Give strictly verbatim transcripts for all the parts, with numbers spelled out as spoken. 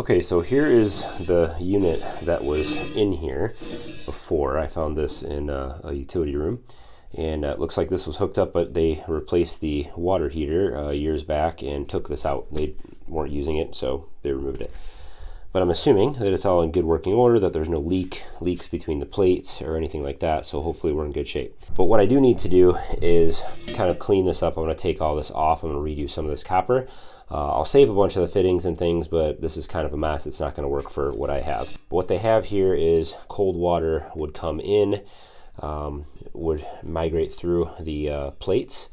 Okay, so here is the unit that was in here before. I found this in a, a utility room, and it uh, looks like this was hooked up, but they replaced the water heater uh, years back and took this out. They weren't using it, so they removed it. But I'm assuming that it's all in good working order, that there's no leak, leaks between the plates or anything like that, so hopefully we're in good shape. But what I do need to do is kind of clean this up. I'm gonna take all this off, I'm gonna redo some of this copper. Uh, I'll save a bunch of the fittings and things, but this is kind of a mess. It's not gonna work for what I have. But what they have here is cold water would come in, um, would migrate through the uh, plates,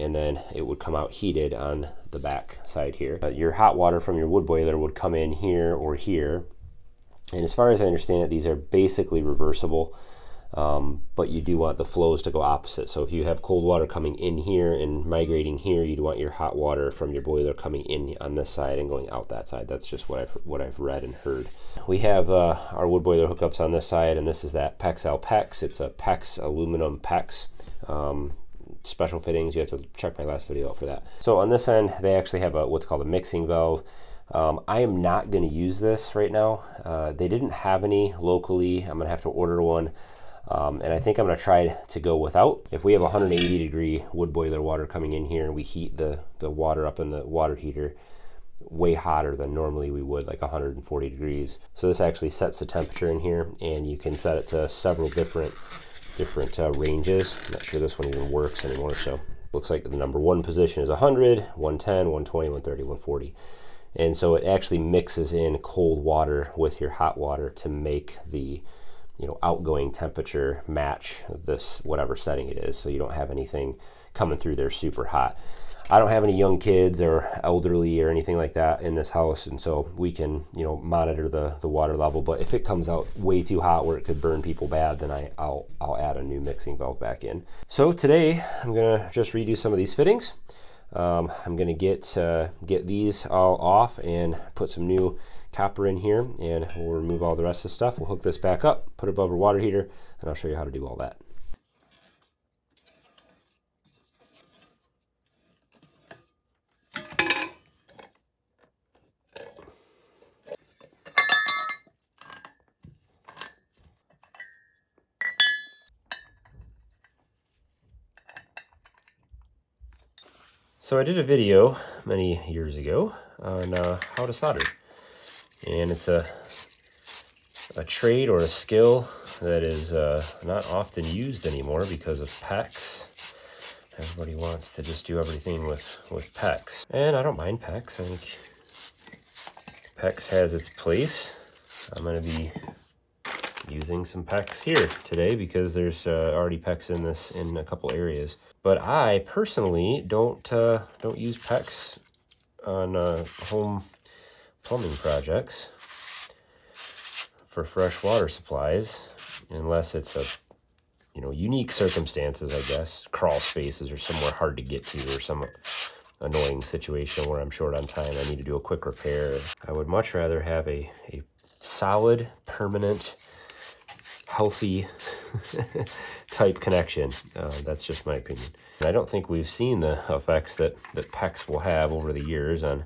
and then it would come out heated on the back side here. Uh, your hot water from your wood boiler would come in here or here. And as far as I understand it, these are basically reversible, um, but you do want the flows to go opposite. So if you have cold water coming in here and migrating here, you'd want your hot water from your boiler coming in on this side and going out that side. That's just what I've, what I've read and heard. We have uh, our wood boiler hookups on this side, and this is that PEX-A L PEX. It's a PEX aluminum PEX. Um, special fittings, you have to check my last video out for that. So on this end, they actually have a what's called a mixing valve. Um, I am not going to use this right now. Uh, they didn't have any locally. I'm going to have to order one. Um, and I think I'm going to try to go without. If we have one hundred eighty degree wood boiler water coming in here and we heat the, the water up in the water heater way hotter than normally we would, like one hundred forty degrees. So this actually sets the temperature in here, and you can set it to several different different uh, ranges. I'm not sure this one even works anymore. So looks like the number one position is one hundred, one ten, one twenty, one thirty, one forty. And so it actually mixes in cold water with your hot water to make the, you know, outgoing temperature match this, whatever setting it is. So you don't have anything coming through there super hot. I don't have any young kids or elderly or anything like that in this house, and so we can, you know, monitor the, the water level. But if it comes out way too hot where it could burn people bad, then I, I'll, I'll add a new mixing valve back in. So today I'm gonna just redo some of these fittings. Um, I'm gonna get, uh, get these all off and put some new copper in here, and we'll remove all the rest of the stuff. We'll hook this back up, put it above our water heater, and I'll show you how to do all that. So I did a video many years ago on uh, how to solder, and it's a, a trade or a skill that is uh, not often used anymore because of PEX. Everybody wants to just do everything with, with PEX, and I don't mind PEX. I think PEX has its place. I'm going to be using some PEX here today because there's uh, already PEX in this in a couple areas. But I personally don't uh, don't use PEX on uh, home plumbing projects for fresh water supplies, unless it's a you know unique circumstances, I guess, crawl spaces or somewhere hard to get to or some annoying situation where I'm short on time. I need to do a quick repair. I would much rather have a a solid, permanent, healthy type connection. Uh, that's just my opinion. And I don't think we've seen the effects that, that PEX will have over the years on,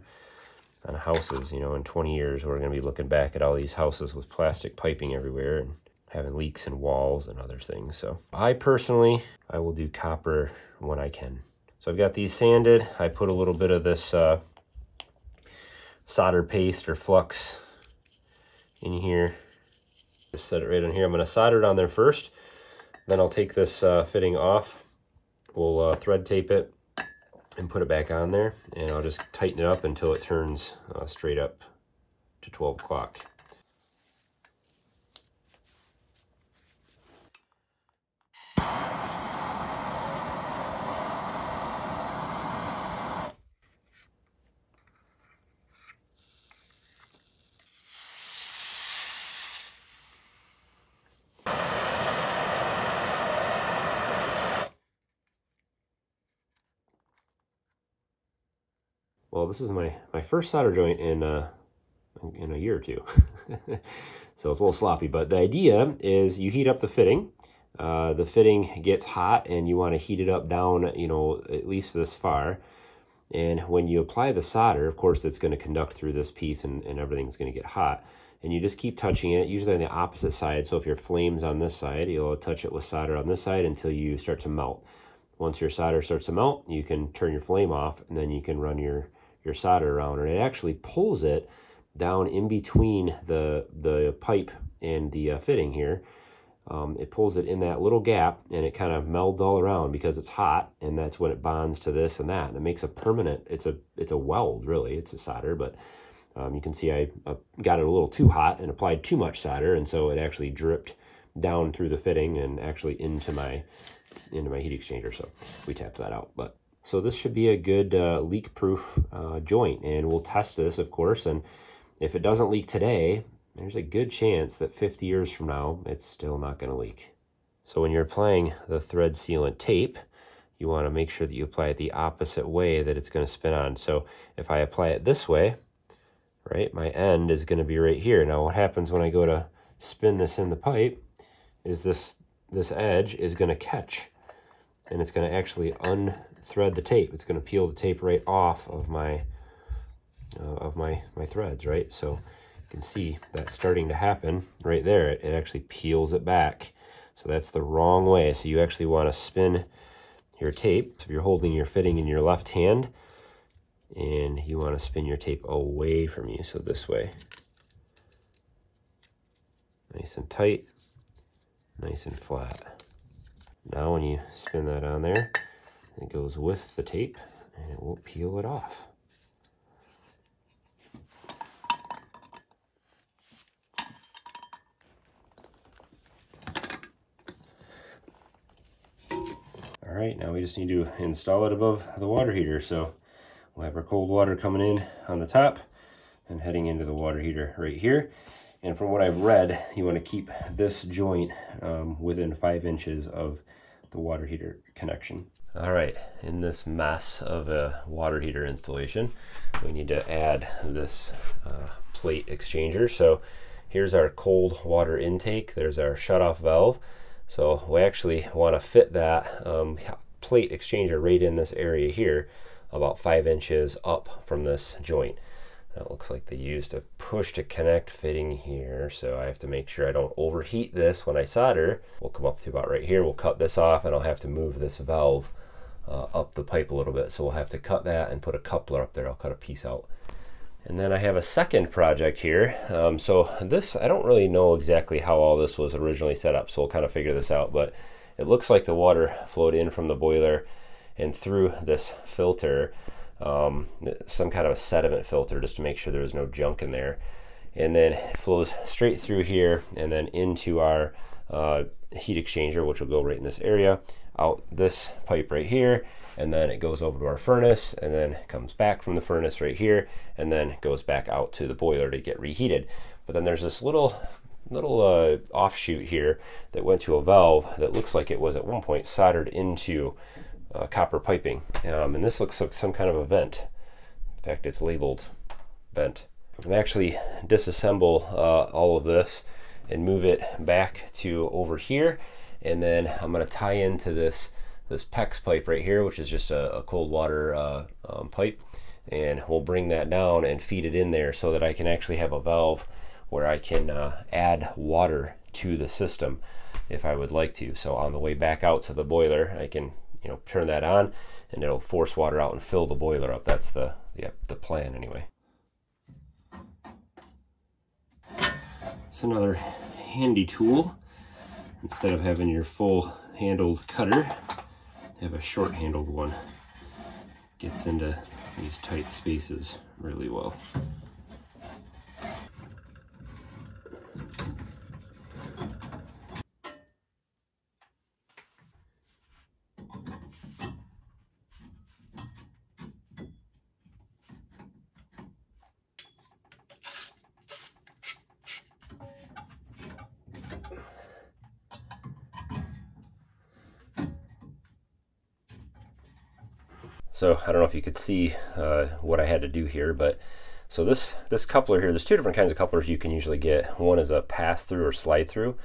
on houses. You know, in twenty years, we're going to be looking back at all these houses with plastic piping everywhere and having leaks in walls and other things. So I personally, I will do copper when I can. So I've got these sanded. I put a little bit of this uh, solder paste or flux in here. Just set it right on here. I'm going to solder it on there first. Then I'll take this uh, fitting off. We'll uh, thread tape it and put it back on there. And I'll just tighten it up until it turns uh, straight up to twelve o'clock. Well, this is my, my first solder joint in, uh, in a year or two, so it's a little sloppy, but the idea is you heat up the fitting. Uh, the fitting gets hot, and you want to heat it up down, you know, at least this far, And when you apply the solder, of course, it's going to conduct through this piece and, and everything's going to get hot. And you just keep touching it, usually on the opposite side. So if your flame's on this side, you'll touch it with solder on this side until you start to melt. Once your solder starts to melt, you can turn your flame off, and then you can run your, your solder around. And it actually pulls it down in between the, the pipe and the uh, fitting here. Um, it pulls it in that little gap, and it kind of melds all around because it's hot, and that's when it bonds to this and that. And it makes a permanent, it's a it's a weld, really. It's a solder, but um, you can see I, I got it a little too hot and applied too much solder, and so it actually dripped down through the fitting and actually into my into my heat exchanger, so we tapped that out. But so this should be a good uh, leak-proof uh, joint, and we'll test this, of course, and if it doesn't leak today, there's a good chance that fifty years from now, it's still not going to leak. So when you're applying the thread sealant tape, you want to make sure that you apply it the opposite way that it's going to spin on. So if I apply it this way, right, my end is going to be right here. Now what happens when I go to spin this in the pipe is this, this edge is going to catch, and it's going to actually unthread the tape. It's going to peel the tape right off of my, uh, of my, my threads, right? So you can see that's starting to happen right there. It, it actually peels it back. So that's the wrong way. So you actually want to spin your tape. So if you're holding your fitting in your left hand, and you want to spin your tape away from you, so this way. Nice and tight, nice and flat. Now when you spin that on there, it goes with the tape, and it won't peel it off. All right, now we just need to install it above the water heater. So we'll have our cold water coming in on the top and heading into the water heater right here. And from what I've read, you want to keep this joint um, within five inches of the water heater connection. All right, in this mess of a water heater installation, we need to add this uh, plate exchanger. So here's our cold water intake. There's our shutoff valve. So we actually want to fit that um, plate exchanger right in this area here, about five inches up from this joint. Now it looks like they used a push to connect fitting here, so I have to make sure I don't overheat this when I solder. We'll come up to about right here, we'll cut this off, and I'll have to move this valve uh, up the pipe a little bit. So we'll have to cut that and put a coupler up there. I'll cut a piece out. And then I have a second project here. Um, so this, I don't really know exactly how all this was originally set up, so we'll kind of figure this out, but it looks like the water flowed in from the boiler and through this filter, um, some kind of a sediment filter, just to make sure there was no junk in there. And then it flows straight through here and then into our uh, heat exchanger, which will go right in this area, out this pipe right here, and then it goes over to our furnace, and then comes back from the furnace right here, and then goes back out to the boiler to get reheated. But then there's this little little uh, offshoot here that went to a valve that looks like it was at one point soldered into uh, copper piping, um, and this looks like some kind of a vent. In fact, it's labeled vent. And actually disassemble uh, all of this and move it back to over here, and then I'm going to tie into this this PEX pipe right here, which is just a, a cold water uh, um, pipe, and we'll bring that down and feed it in there so that I can actually have a valve where I can uh, add water to the system if I would like to. So on the way back out to the boiler, I can, you know, turn that on, and it'll force water out and fill the boiler up. That's the yeah, the plan anyway. It's another handy tool. Instead of having your full handled cutter, have a short handled one. Gets into these tight spaces really well. So I don't know if you could see uh, what I had to do here, but so this this coupler here, there's two different kinds of couplers you can usually get. One is a pass-through or slide-through,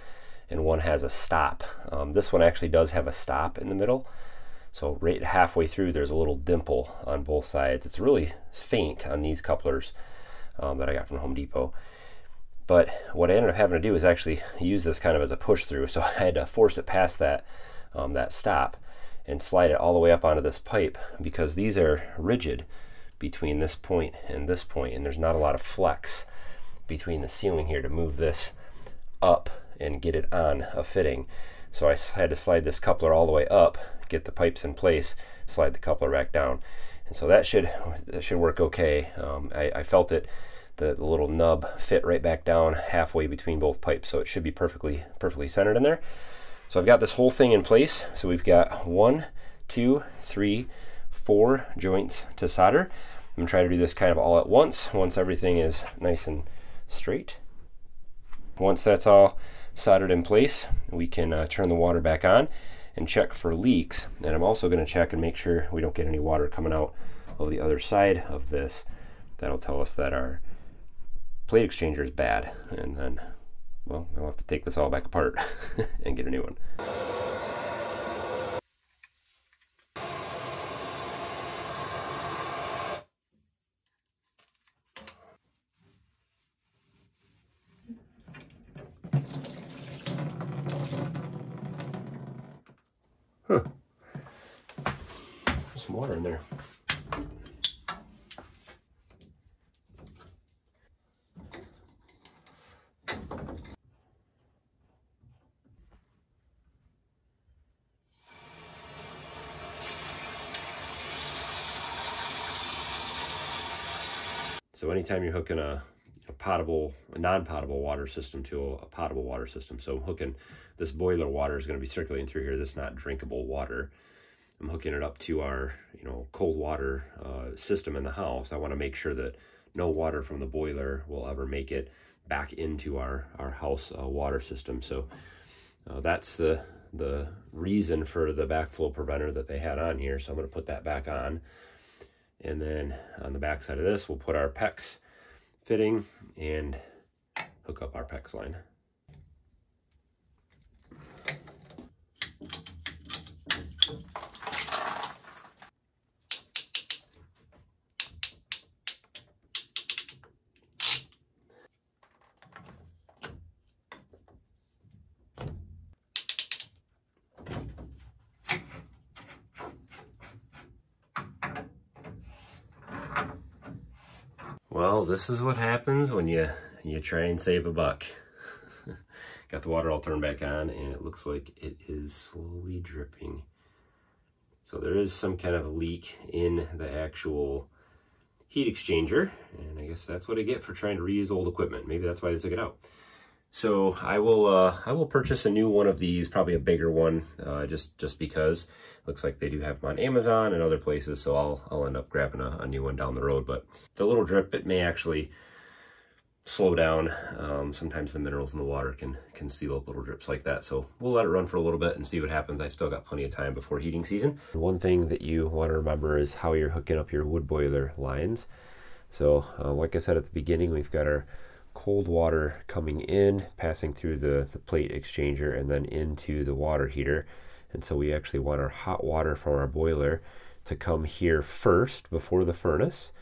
and one has a stop. Um, this one actually does have a stop in the middle. So right halfway through, there's a little dimple on both sides. It's really faint on these couplers um, that I got from Home Depot. But what I ended up having to do is actually use this kind of as a push through. So I had to force it past that, um, that stop and slide it all the way up onto this pipe, because these are rigid between this point and this point, and there's not a lot of flex between the ceiling here to move this up and get it on a fitting. So I had to slide this coupler all the way up, get the pipes in place, slide the coupler back down. And so that should, that should work okay. Um, I, I felt it, the, the little nub fit right back down halfway between both pipes. So it should be perfectly, perfectly centered in there. So I've got this whole thing in place. So we've got one, two, three, four joints to solder. I'm gonna try to do this kind of all at once, once everything is nice and straight. Once that's all soldered in place, we can uh, turn the water back on and check for leaks. And I'm also going to check and make sure we don't get any water coming out of the other side of this. That'll tell us that our plate exchanger is bad, and then, well, we'll have to take this all back apart and get a new one. Huh. There's some water in there. So anytime you're hooking a a potable, a non-potable water system to a potable water system. So I'm hooking this boiler water is going to be circulating through here. That's not drinkable water. I'm hooking it up to our, you know, cold water uh, system in the house. I want to make sure that no water from the boiler will ever make it back into our, our house uh, water system. So uh, that's the, the reason for the backflow preventer that they had on here. So I'm going to put that back on. And then on the back side of this, we'll put our PEX fitting and hook up our PEX line. Well, this is what happens when you you try and save a buck. Got the water all turned back on, and it looks like it is slowly dripping. So there is some kind of leak in the actual heat exchanger, and I guess that's what I get for trying to reuse old equipment. Maybe that's why they took it out. So I will uh, I will purchase a new one of these, probably a bigger one, uh, just just because it looks like they do have them on Amazon and other places. So I'll I'll end up grabbing a, a new one down the road. But the little drip, it may actually slow down. Um, sometimes the minerals in the water can can seal up little drips like that. So we'll let it run for a little bit and see what happens. I've still got plenty of time before heating season. One thing that you want to remember is how you're hooking up your wood boiler lines. So uh, like I said at the beginning, we've got our cold water coming in, passing through the, the plate exchanger, and then into the water heater. And so we actually want our hot water from our boiler to come here first before the furnace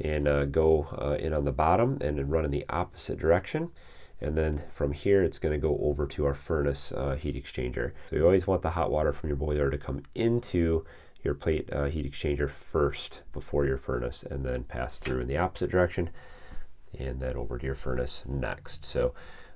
and uh, go uh, in on the bottom and then run in the opposite direction. And then from here, it's going to go over to our furnace uh, heat exchanger. So you always want the hot water from your boiler to come into your plate uh, heat exchanger first before your furnace, and then pass through in the opposite direction, and then over to your furnace next. So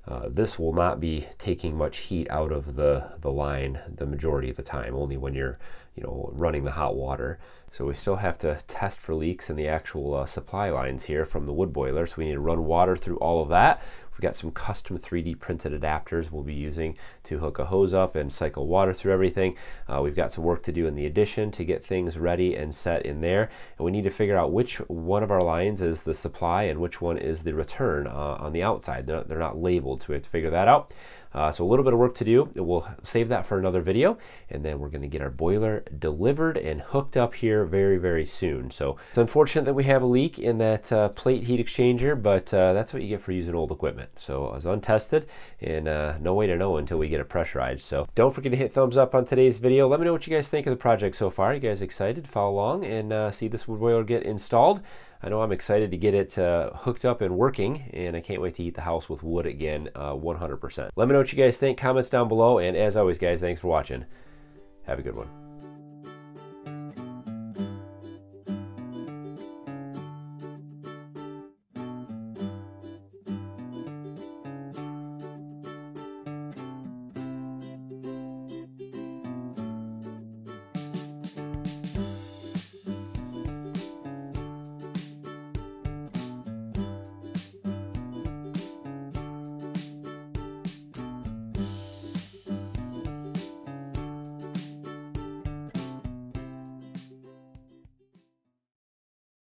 uh, this will not be taking much heat out of the, the line the majority of the time, only when you're, you know, running the hot water. So we still have to test for leaks in the actual uh, supply lines here from the wood boiler. So we need to run water through all of that. We've got some custom three D printed adapters we'll be using to hook a hose up and cycle water through everything. Uh, we've got some work to do in the addition to get things ready and set in there. And we need to figure out which one of our lines is the supply and which one is the return uh, on the outside. They're not, they're not labeled, so we have to figure that out. Uh, so a little bit of work to do. We'll save that for another video, and then we're going to get our boiler delivered and hooked up here very, very soon. So it's unfortunate that we have a leak in that uh, plate heat exchanger, but uh, that's what you get for using old equipment. So it was untested and uh, no way to know until we get it pressurized. So don't forget to hit thumbs up on today's video. Let me know what you guys think of the project so far. Are you guys excited? Follow along and uh, see this wood boiler get installed. I know I'm excited to get it uh, hooked up and working, and I can't wait to heat the house with wood again, uh, one hundred percent. Let me know what you guys think, comments down below, and as always guys, thanks for watching. Have a good one.